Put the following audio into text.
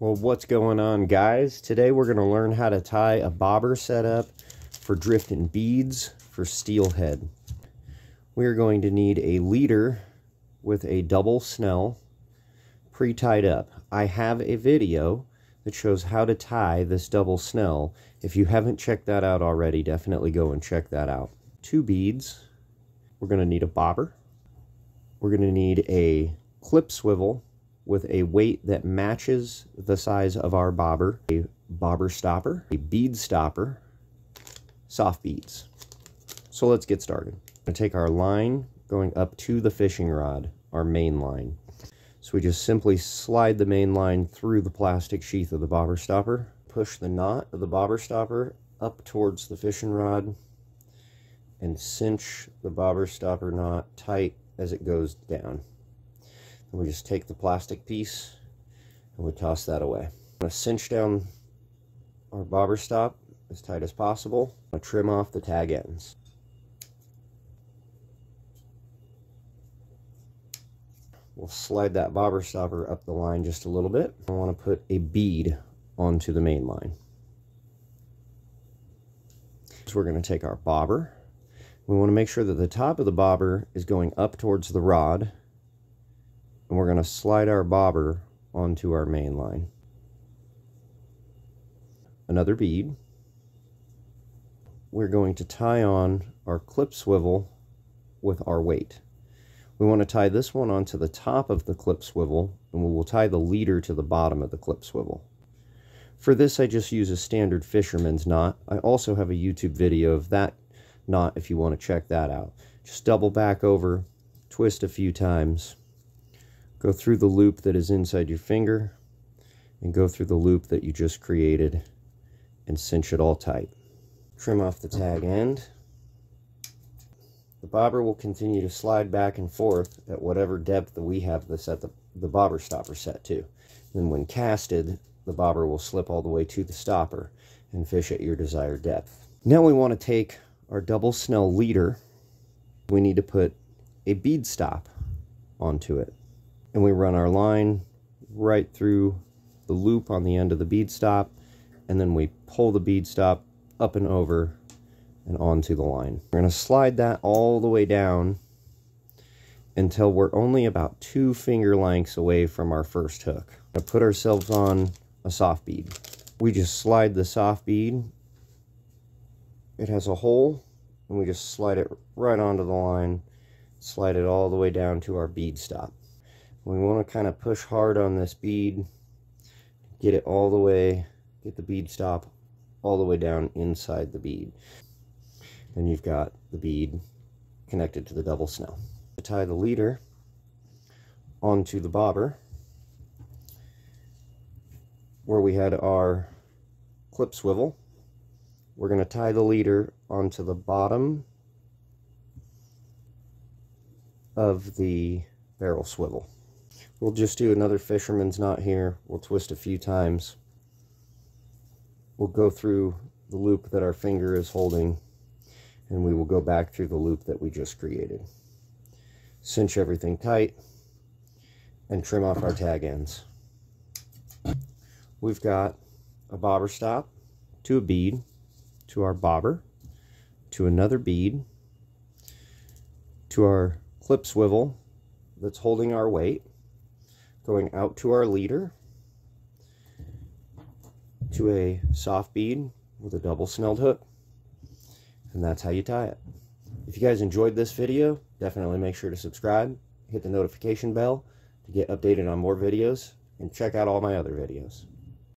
Well, what's going on, guys? Today we're going to learn how to tie a bobber setup for drifting beads for steelhead. We're going to need a leader with a double snell pre-tied up. I have a video that shows how to tie this double snell. If you haven't checked that out already, definitely go and check that out. 2 beads. We're going to need a bobber. We're going to need a clip swivel with a weight that matches the size of our bobber, a bobber stopper, a bead stopper, soft beads. So let's get started. I'm gonna take our line going up to the fishing rod, our main line. So we just simply slide the main line through the plastic sheath of the bobber stopper, push the knot of the bobber stopper up towards the fishing rod, and cinch the bobber stopper knot tight as it goes down. We just take the plastic piece and we toss that away. I'm going to cinch down our bobber stop as tight as possible. I'm going to trim off the tag ends. We'll slide that bobber stopper up the line just a little bit. I want to put a bead onto the main line. So we're going to take our bobber. We want to make sure that the top of the bobber is going up towards the rod. And we're going to slide our bobber onto our main line. Another bead. We're going to tie on our clip swivel with our weight. We want to tie this one onto the top of the clip swivel, and we will tie the leader to the bottom of the clip swivel. For this, I just use a standard fisherman's knot. I also have a YouTube video of that knot if you want to check that out. Just double back over, twist a few times. Go through the loop that is inside your finger and go through the loop that you just created and cinch it all tight. Trim off the tag end. The bobber will continue to slide back and forth at whatever depth that we have this at the bobber stopper set to. Then when casted, the bobber will slip all the way to the stopper and fish at your desired depth. Now we want to take our double snell leader. We need to put a bead stop onto it. And we run our line right through the loop on the end of the bead stop, and then we pull the bead stop up and over and onto the line. We're going to slide that all the way down until we're only about 2 finger lengths away from our first hook. We're going to put ourselves on a soft bead. We just slide the soft bead. It has a hole, and we just slide it right onto the line, slide it all the way down to our bead stop. We want to kind of push hard on this bead, get it all the way, get the bead stop all the way down inside the bead. Then you've got the bead connected to the double snell. Tie the leader onto the bobber where we had our clip swivel. We're going to tie the leader onto the bottom of the barrel swivel. We'll just do another fisherman's knot here. We'll twist a few times. We'll go through the loop that our finger is holding, and we will go back through the loop that we just created. Cinch everything tight and trim off our tag ends. We've got a bobber stop to a bead to our bobber to another bead to our clip swivel that's holding our weight, going out to our leader, to a soft bead with a double snelled hook, and that's how you tie it. If you guys enjoyed this video, definitely make sure to subscribe, hit the notification bell to get updated on more videos, and check out all my other videos.